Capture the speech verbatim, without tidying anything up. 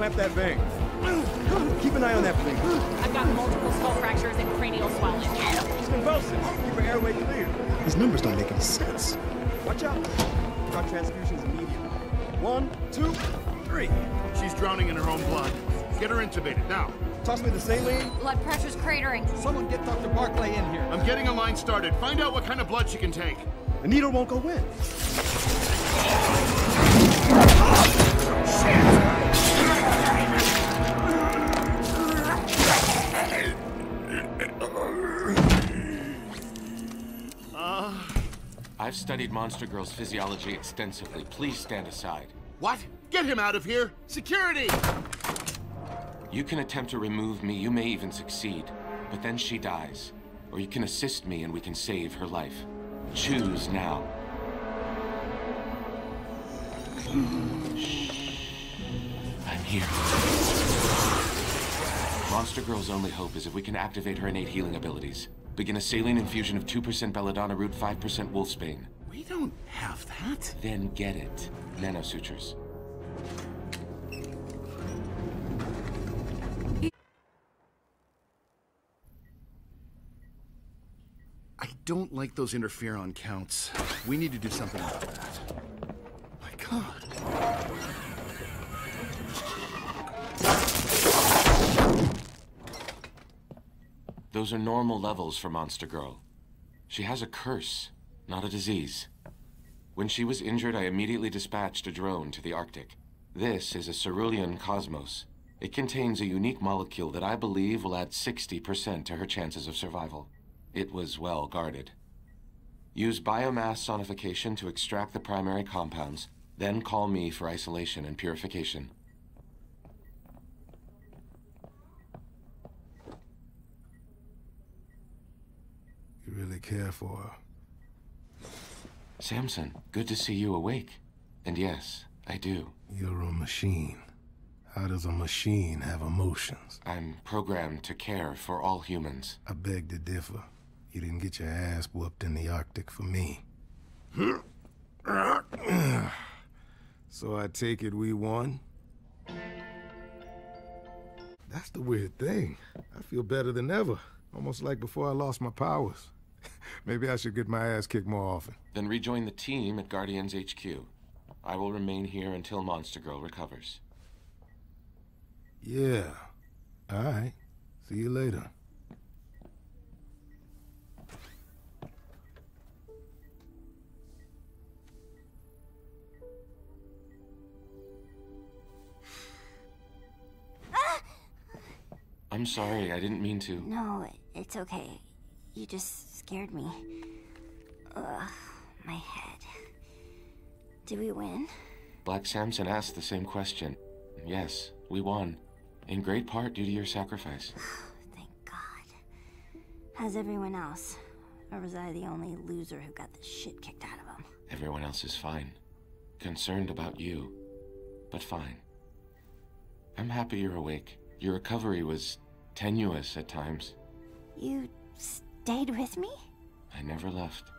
Clamp that vein. Keep an eye on that bleed. I've got multiple skull fractures and cranial swelling. He's convulsing. Keep her airway clear. These numbers don't make any sense. Watch out. Our transfusion's immediate. One, two, three. She's drowning in her own blood. Get her intubated now. Toss me the saline. Blood pressure's cratering. Someone get Doctor Barclay in here. I'm getting a line started. Find out what kind of blood she can take. The needle won't go in. Uh. I've studied Monster Girl's physiology extensively. Please stand aside. What? Get him out of here! Security! You can attempt to remove me, you may even succeed, but then she dies. Or you can assist me and we can save her life. Choose now. Shh. I'm here. Monster Girl's only hope is if we can activate her innate healing abilities. Begin a saline infusion of two percent belladonna root, five percent wolfsbane. We don't have that. Then get it. Nano sutures. I don't like those interferon counts. We need to do something about that. My God. Those are normal levels for Monster Girl. She has a curse, not a disease. When she was injured, I immediately dispatched a drone to the Arctic. This is a Cerulean Cosmos. It contains a unique molecule that I believe will add sixty percent to her chances of survival. It was well guarded. Use biomass sonification to extract the primary compounds, then call me for isolation and purification. You really care for her. Samson, good to see you awake. And yes, I do. You're a machine. How does a machine have emotions? I'm programmed to care for all humans. I beg to differ. You didn't get your ass whooped in the Arctic for me. So I take it we won? That's the weird thing. I feel better than ever. Almost like before I lost my powers. Maybe I should get my ass kicked more often. Then rejoin the team at Guardians H Q. I will remain here until Monster Girl recovers. Yeah. All right. See you later. I'm sorry, I didn't mean to. No, it's okay. You just scared me. Ugh, my head. Did we win? Black Samson asked the same question. Yes, we won. In great part due to your sacrifice. Thank God. How's everyone else? Or was I the only loser who got the shit kicked out of him? Everyone else is fine. Concerned about you, but fine. I'm happy you're awake. Your recovery was tenuous at times. You stayed with me? I never left.